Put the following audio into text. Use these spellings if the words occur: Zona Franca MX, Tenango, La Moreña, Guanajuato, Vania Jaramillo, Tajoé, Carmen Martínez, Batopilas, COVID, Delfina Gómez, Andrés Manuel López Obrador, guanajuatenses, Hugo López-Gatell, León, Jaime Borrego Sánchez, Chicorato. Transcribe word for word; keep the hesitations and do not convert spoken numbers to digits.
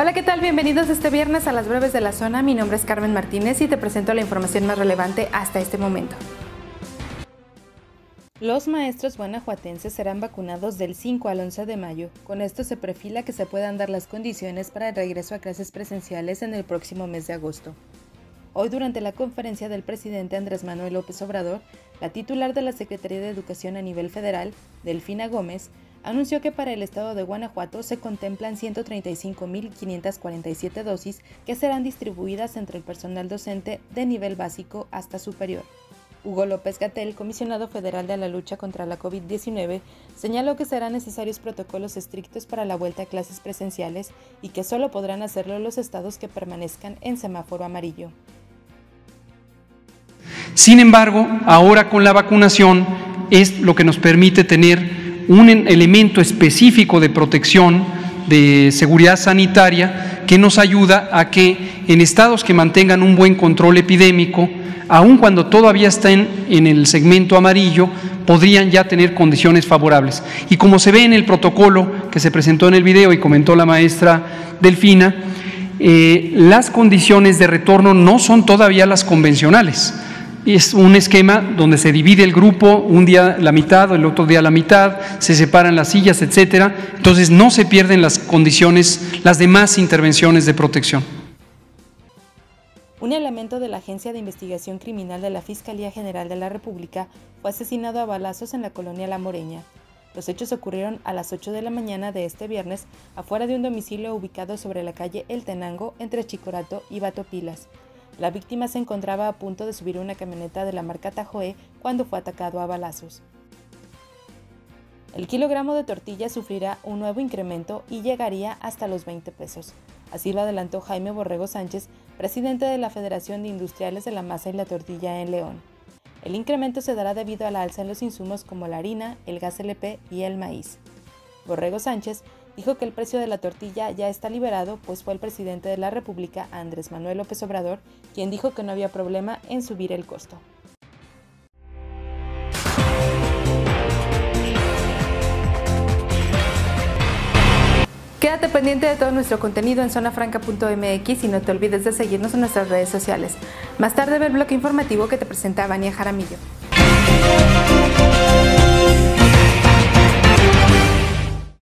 Hola, ¿qué tal? Bienvenidos este viernes a las breves de la zona. Mi nombre es Carmen Martínez y te presento la información más relevante hasta este momento. Los maestros guanajuatenses serán vacunados del cinco al once de mayo. Con esto se perfila que se puedan dar las condiciones para el regreso a clases presenciales en el próximo mes de agosto. Hoy, durante la conferencia del presidente Andrés Manuel López Obrador, la titular de la Secretaría de Educación a nivel federal, Delfina Gómez, anunció que para el estado de Guanajuato se contemplan ciento treinta y cinco mil quinientas cuarenta y siete dosis que serán distribuidas entre el personal docente de nivel básico hasta superior. Hugo López-Gatell, comisionado federal de la lucha contra la COVID diecinueve, señaló que serán necesarios protocolos estrictos para la vuelta a clases presenciales y que solo podrán hacerlo los estados que permanezcan en semáforo amarillo. Sin embargo, ahora con la vacunación es lo que nos permite tener un elemento específico de protección, de seguridad sanitaria, que nos ayuda a que en estados que mantengan un buen control epidémico, aun cuando todavía estén en el segmento amarillo, podrían ya tener condiciones favorables. Y como se ve en el protocolo que se presentó en el video y comentó la maestra Delfina, eh, las condiciones de retorno no son todavía las convencionales. Es un esquema donde se divide el grupo, un día la mitad, el otro día la mitad, se separan las sillas, etcétera. Entonces no se pierden las condiciones, las demás intervenciones de protección. Un elemento de la Agencia de Investigación Criminal de la Fiscalía General de la República fue asesinado a balazos en la colonia La Moreña. Los hechos ocurrieron a las ocho de la mañana de este viernes afuera de un domicilio ubicado sobre la calle El Tenango entre Chicorato y Batopilas. La víctima se encontraba a punto de subir una camioneta de la marca Tajoé cuando fue atacado a balazos. El kilogramo de tortilla sufrirá un nuevo incremento y llegaría hasta los veinte pesos. Así lo adelantó Jaime Borrego Sánchez, presidente de la Federación de Industriales de la Masa y la Tortilla en León. El incremento se dará debido a la alza en los insumos como la harina, el gas L P y el maíz. Borrego Sánchez dijo que el precio de la tortilla ya está liberado, pues fue el presidente de la República, Andrés Manuel López Obrador, quien dijo que no había problema en subir el costo. Quédate pendiente de todo nuestro contenido en zona franca punto m x y no te olvides de seguirnos en nuestras redes sociales. Más tarde ve el bloque informativo que te presenta Vania Jaramillo.